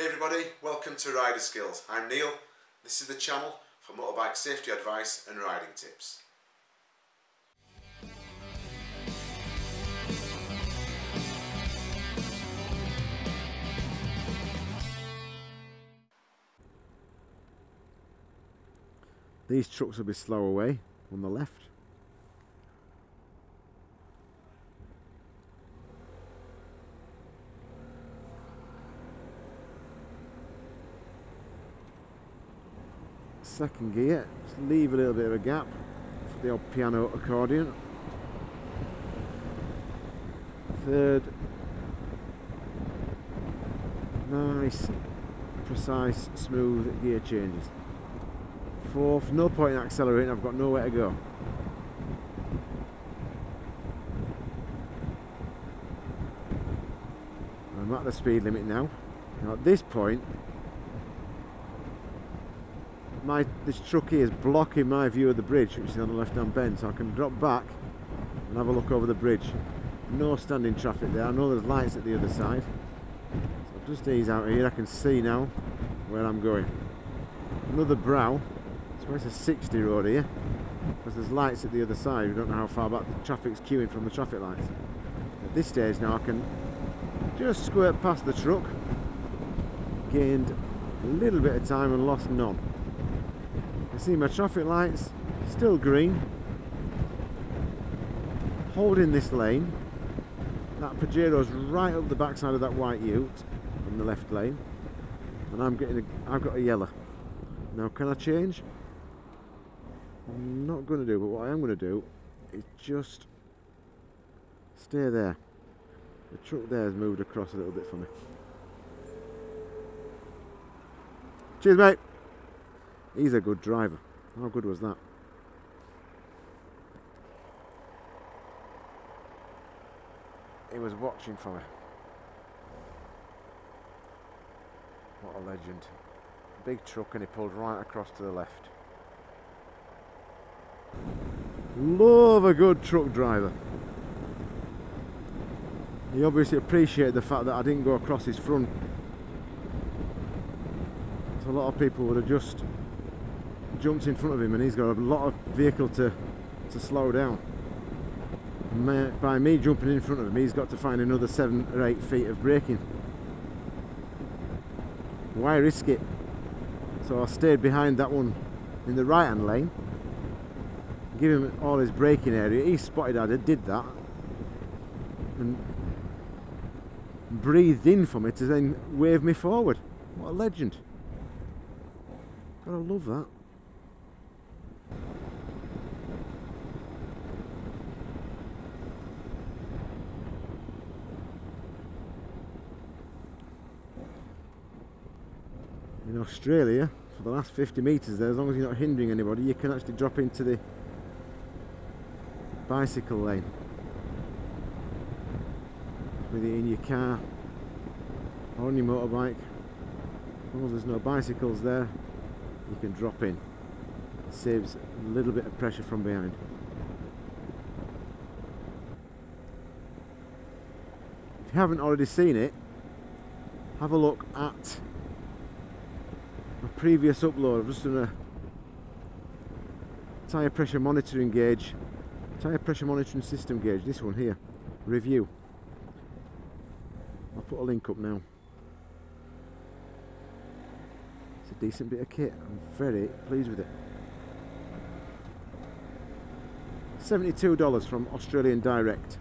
Hey everybody, welcome to Rider Skills. I'm Neil. This is the channel for motorbike safety advice and riding tips. These trucks will be slow away on the left. Second gear, just leave a little bit of a gap for the old piano accordion. Third, nice, precise, smooth gear changes. Fourth, no point in accelerating, I've got nowhere to go. I'm at the speed limit now. Now at this point, this truck here is blocking my view of the bridge, which is on the left-hand bend, so I can drop back and have a look over the bridge. No standing traffic there. I know there's lights at the other side, so I'll just ease out here. I can see now where I'm going. Another brow. It's where it's a 60 road here, because there's lights at the other side. We don't know how far back the traffic's queuing from the traffic lights. At this stage now, I can just squirt past the truck. Gained a little bit of time and lost none. See my traffic lights, still green, holding this lane. That Pajero's right up the backside of that white Ute in the left lane, and I've got a yellow. Now can I change? I'm not going to do, but what I am going to do is just stay there. The truck there has moved across a little bit for me. Cheers, mate. He's a good driver. How good was that? He was watching for me. What a legend. Big truck, and he pulled right across to the left. Love a good truck driver. He obviously appreciated the fact that I didn't go across his front. So a lot of people would have just jumps in front of him, and he's got a lot of vehicle to slow down. By me jumping in front of him, he's got to find another 7 or 8 feet of braking. Why risk it? So I stayed behind that one in the right hand lane, give him all his braking area. He spotted I did that and breathed in for me to then wave me forward. What a legend. God, I love that. In Australia, for the last 50 metres there, as long as you're not hindering anybody, you can actually drop into the bicycle lane with it in your car or on your motorbike. As long as there's no bicycles there, you can drop in. It saves a little bit of pressure from behind. If you haven't already seen it, have a look at my previous upload. I've just done a tyre pressure monitoring gauge, tyre pressure monitoring system gauge, this one here, review. I'll put a link up now. It's a decent bit of kit, I'm very pleased with it. $72 from Australian Direct.